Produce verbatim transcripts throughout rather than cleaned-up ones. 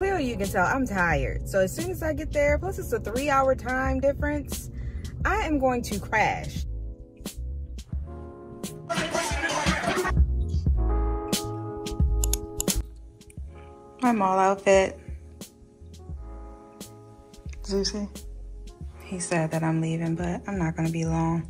Clearly you can tell I'm tired. So as soon as I get there, plus it's a three hour time difference, I am going to crash. My mall outfit. Zeusy. He said that I'm leaving, but I'm not gonna be long.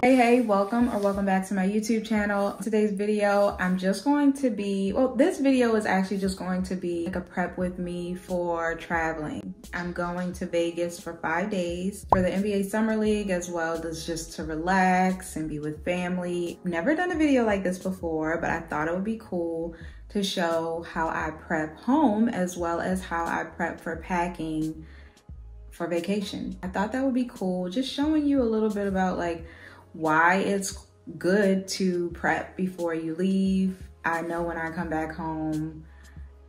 Hey, hey, welcome or welcome back to my YouTube channel. Today's video, I'm just going to be, well, this video is actually just going to be like a prep with me for traveling. I'm going to Vegas for five days for the N B A Summer League, as well as just to relax and be with family. Never done a video like this before, but I thought it would be cool to show how I prep home as well as how I prep for packing for vacation. I thought that would be cool, just showing you a little bit about like why it's good to prep before you leave. I know when I come back home,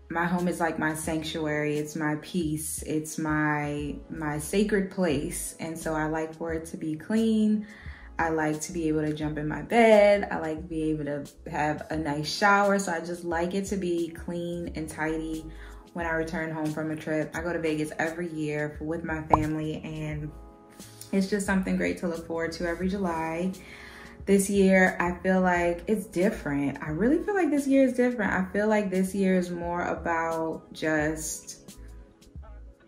my home is like my sanctuary. It's my peace. It's my my sacred place. And so I like for it to be clean. I like to be able to jump in my bed. I like to be able to have a nice shower. So I just like it to be clean and tidy when I return home from a trip. I go to Vegas every year with my family, and it's just something great to look forward to every July. This year, I feel like it's different. I really feel like this year is different. I feel like this year is more about just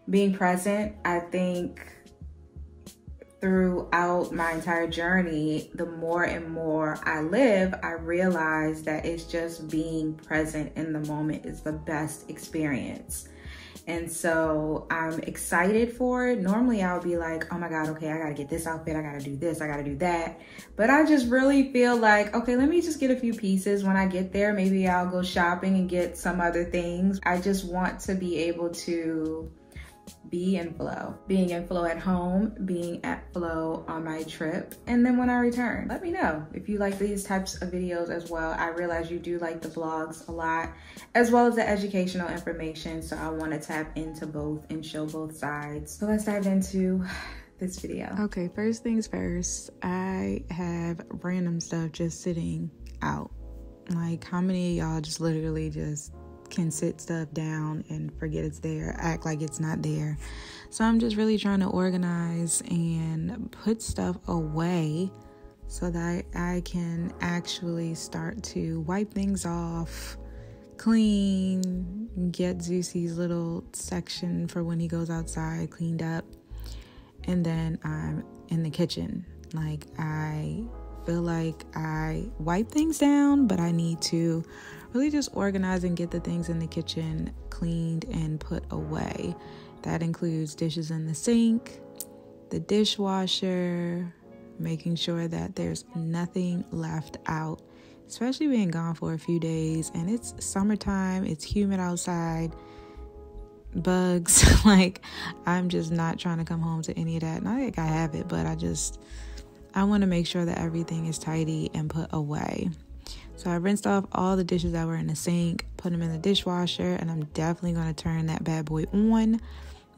being present. I think throughout my entire journey, the more and more I live, I realize that it's just being present in the moment is the best experience. And so I'm excited for it. Normally I'll be like, oh my God, okay, I gotta get this outfit. I gotta do this, I gotta do that. But I just really feel like, okay, let me just get a few pieces. When I get there, maybe I'll go shopping and get some other things. I just want to be able to be in flow. Being in flow at home, being at flow on my trip. And then when I return, let me know if you like these types of videos as well. I realize you do like the vlogs a lot, as well as the educational information. So I want to tap into both and show both sides. So let's dive into this video. Okay, first things first, I have random stuff just sitting out. Like, how many of y'all just literally just can sit stuff down and forget it's there, act like it's not there? So I'm just really trying to organize and put stuff away so that I can actually start to wipe things off, clean, get Zeusy's little section for when he goes outside cleaned up, and then I'm in the kitchen. Like, I feel like I wipe things down, but I need to really just organize and get the things in the kitchen cleaned and put away. That includes dishes in the sink, the dishwasher, making sure that there's nothing left out, especially being gone for a few days and it's summertime, it's humid outside, bugs. Like, I'm just not trying to come home to any of that. Not like I have it, but I just, I want to make sure that everything is tidy and put away. So I rinsed off all the dishes that were in the sink, put them in the dishwasher, and I'm definitely going to turn that bad boy on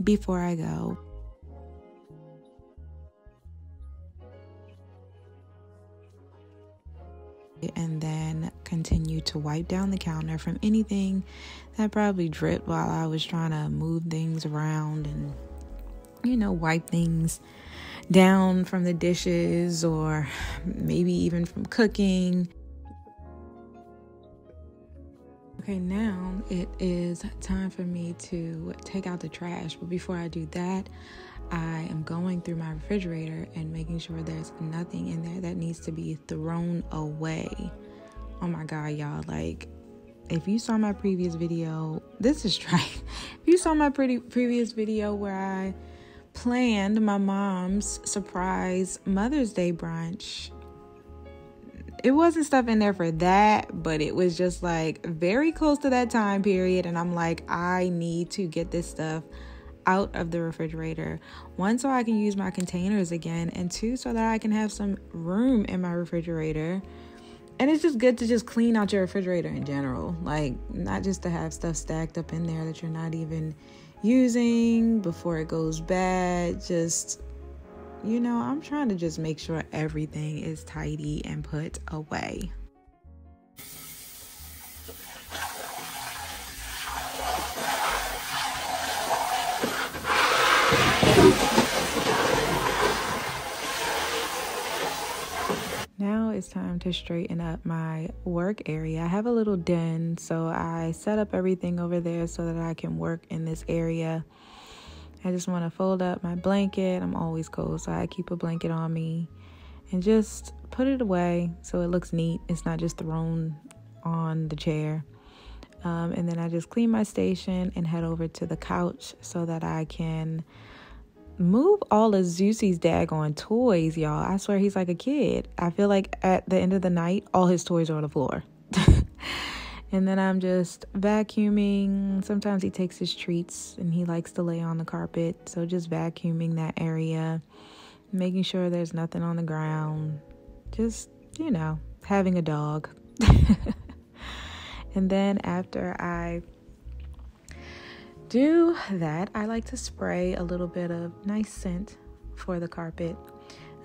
before I go. And then continue to wipe down the counter from anything that probably dripped while I was trying to move things around and, you know, wipe things down from the dishes or maybe even from cooking. Okay, now it is time for me to take out the trash, but before I do that, I am going through my refrigerator and making sure there's nothing in there that needs to be thrown away. Oh my God, y'all, like, if you saw my previous video, this is trying. If you saw my pretty previous video where I planned my mom's surprise Mother's Day brunch, it wasn't stuff in there for that, but it was just like very close to that time period. And I'm like, I need to get this stuff out of the refrigerator. One, so I can use my containers again, and two, so that I can have some room in my refrigerator. And it's just good to just clean out your refrigerator in general, like not just to have stuff stacked up in there that you're not even using before it goes bad. Just, you know, I'm trying to just make sure everything is tidy and put away. Now it's time to straighten up my work area. I have a little den, so I set up everything over there so that I can work in this area. I just want to fold up my blanket. I'm always cold, so I keep a blanket on me and just put it away so it looks neat. It's not just thrown on the chair. Um, and then I just clean my station and head over to the couch so that I can move all of Zeus's daggone toys, y'all. I swear he's like a kid. I feel like at the end of the night, all his toys are on the floor. And then I'm just vacuuming. Sometimes he takes his treats and he likes to lay on the carpet. So just vacuuming that area, making sure there's nothing on the ground. Just, you know, having a dog. And then after I do that, I like to spray a little bit of nice scent for the carpet,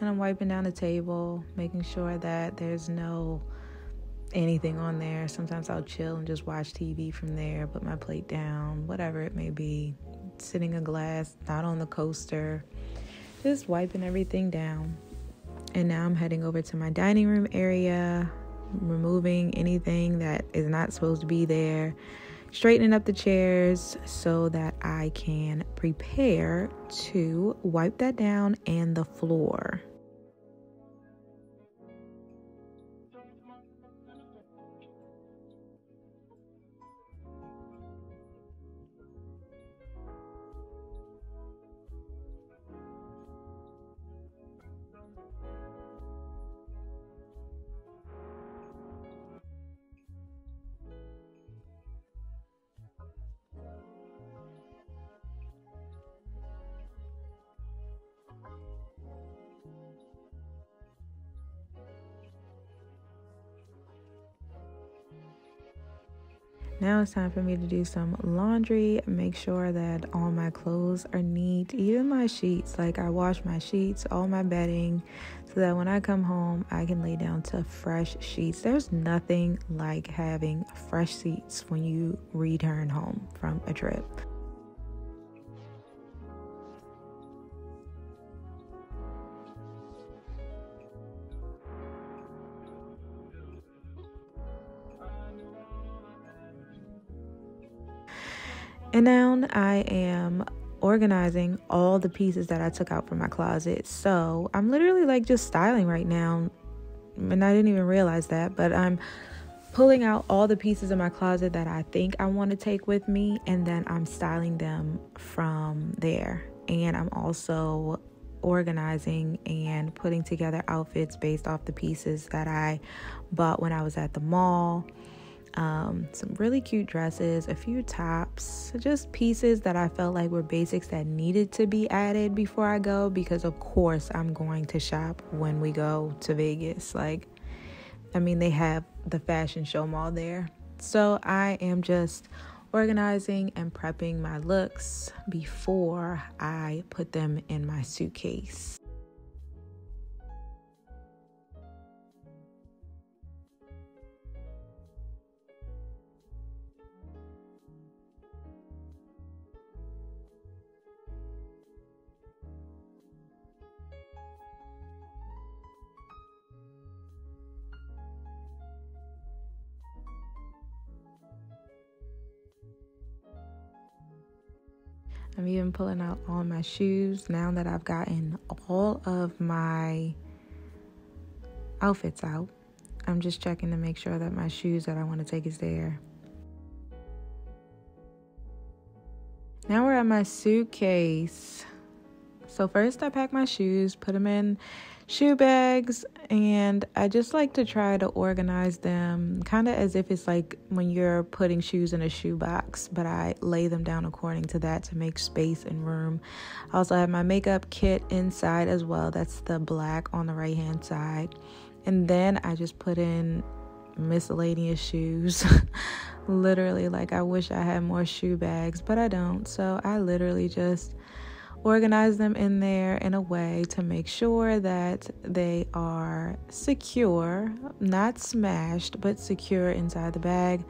and I'm wiping down the table, making sure that there's no anything on there. Sometimes I'll chill and just watch T V from there, put my plate down, whatever it may be, sitting a glass, not on the coaster, just wiping everything down. And now I'm heading over to my dining room area, removing anything that is not supposed to be there, straightening up the chairs so that I can prepare to wipe that down and the floor. Now it's time for me to do some laundry, make sure that all my clothes are neat, even my sheets. Like, I wash my sheets, all my bedding, so that when I come home, I can lay down to fresh sheets. There's nothing like having fresh sheets when you return home from a trip. And now I am organizing all the pieces that I took out from my closet. So I'm literally like just styling right now. And I didn't even realize that, but I'm pulling out all the pieces in my closet that I think I want to take with me. And then I'm styling them from there. And I'm also organizing and putting together outfits based off the pieces that I bought when I was at the mall. Um, some really cute dresses, a few tops, just pieces that I felt like were basics that needed to be added before I go, because of course I'm going to shop when we go to Vegas. Like, I mean, they have the Fashion Show Mall there. So I am just organizing and prepping my looks before I put them in my suitcase. I'm even pulling out all my shoes now that I've gotten all of my outfits out. I'm just checking to make sure that my shoes that I want to take is there. Now we're at my suitcase. So first I pack my shoes, put them in shoe bags, and I just like to try to organize them kind of as if it's like when you're putting shoes in a shoe box, but I lay them down according to that to make space and room. I also have my makeup kit inside as well. That's the black on the right hand side, and then I just put in miscellaneous shoes. Literally, like, I wish I had more shoe bags, but I don't, so I literally just organize them in there in a way to make sure that they are secure, not smashed, but secure inside the bag.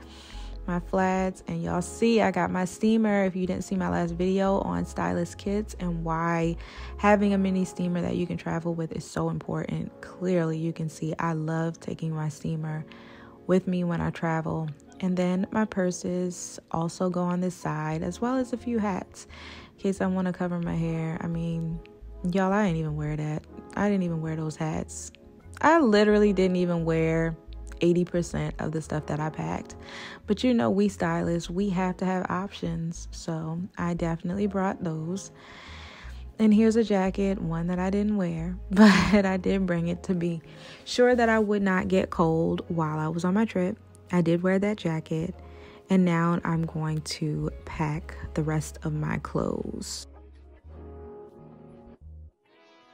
My flats, and y'all see I got my steamer. If you didn't see my last video on stylist kits and why having a mini steamer that you can travel with is so important, clearly you can see I love taking my steamer with me when I travel. And then my purses also go on this side, as well as a few hats in case I want to cover my hair. I mean, y'all, I didn't even wear that. I didn't even wear those hats. I literally didn't even wear eighty percent of the stuff that I packed, but you know, we stylists, we have to have options, so I definitely brought those. And here's a jacket, one that I didn't wear, but I did bring it to be sure that I would not get cold while I was on my trip. I did wear that jacket, and now I'm going to pack the rest of my clothes.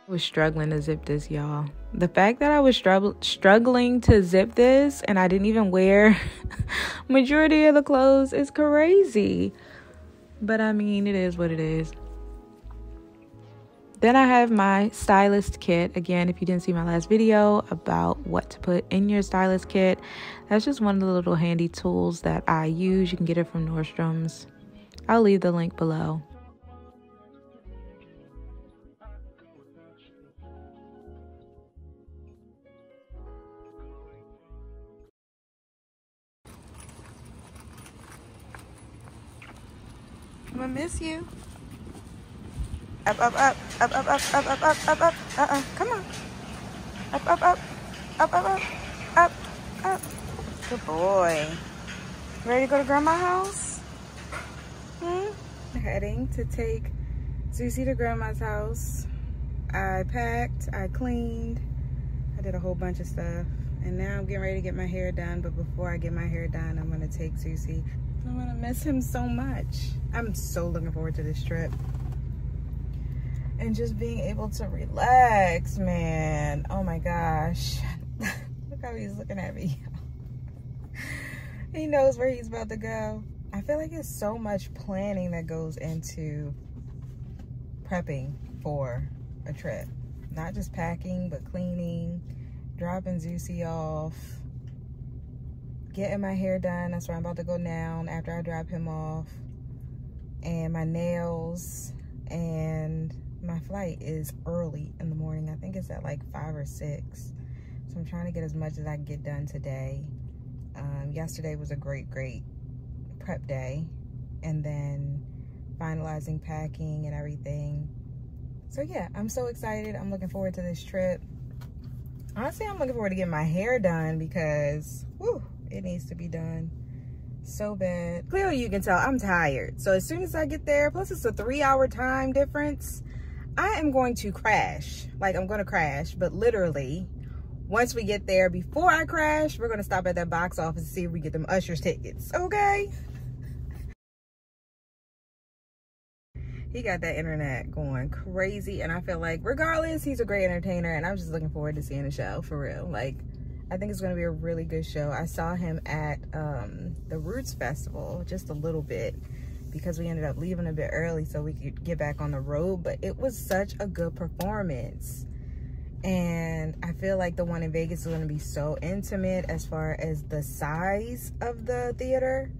I was struggling to zip this, y'all. The fact that I was strugg struggling to zip this and I didn't even wear majority of the clothes is crazy. But I mean, it is what it is. Then I have my stylist kit. Again, if you didn't see my last video about what to put in your stylist kit, that's just one of the little handy tools that I use. You can get it from Nordstrom's. I'll leave the link below. I'm gonna miss you. Up, up, up, up, up, up, up, up, up, up, up, uh-uh, come on. Up, up, up, up, up, up, up, up. Good boy. Ready to go to grandma's house? Hmm? I'm heading to take Zuzi to grandma's house. I packed, I cleaned, I did a whole bunch of stuff. And now I'm getting ready to get my hair done, but before I get my hair done, I'm gonna take Zuzi. I'm gonna miss him so much. I'm so looking forward to this trip. And just being able to relax, man. Oh my gosh. Look how he's looking at me. He knows where he's about to go. I feel like it's so much planning that goes into prepping for a trip. Not just packing, but cleaning, dropping Zuzi off, getting my hair done. That's where I'm about to go now after I drop him off. And my nails, and my flight is early in the morning. I think it's at like five or six, so I'm trying to get as much as I can get done today. Um, yesterday was a great great prep day, and then finalizing packing and everything. So yeah, I'm so excited. I'm looking forward to this trip. Honestly, I'm looking forward to getting my hair done because whew, it needs to be done so bad. Clearly you can tell I'm tired, so as soon as I get there, plus it's a three hour time difference, I am going to crash. Like, I'm gonna crash, but literally once we get there, before I crash, we're gonna stop at that box office and see if we get them Usher's tickets, okay? He got that internet going crazy, and I feel like regardless, he's a great entertainer, and I'm just looking forward to seeing the show, for real. Like, I think it's going to be a really good show. I saw him at um, the Roots Festival just a little bit because we ended up leaving a bit early so we could get back on the road. But it was such a good performance. And I feel like the one in Vegas is going to be so intimate as far as the size of the theater.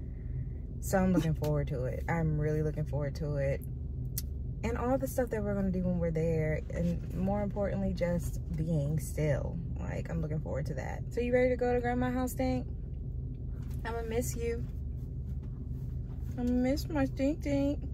So I'm looking forward to it. I'm really looking forward to it. And all the stuff that we're going to do when we're there. And more importantly, just being still. Like, I'm looking forward to that. So you ready to go to grandma's house, Stink? I'm gonna miss you. I'm gonna miss my Stink Stink.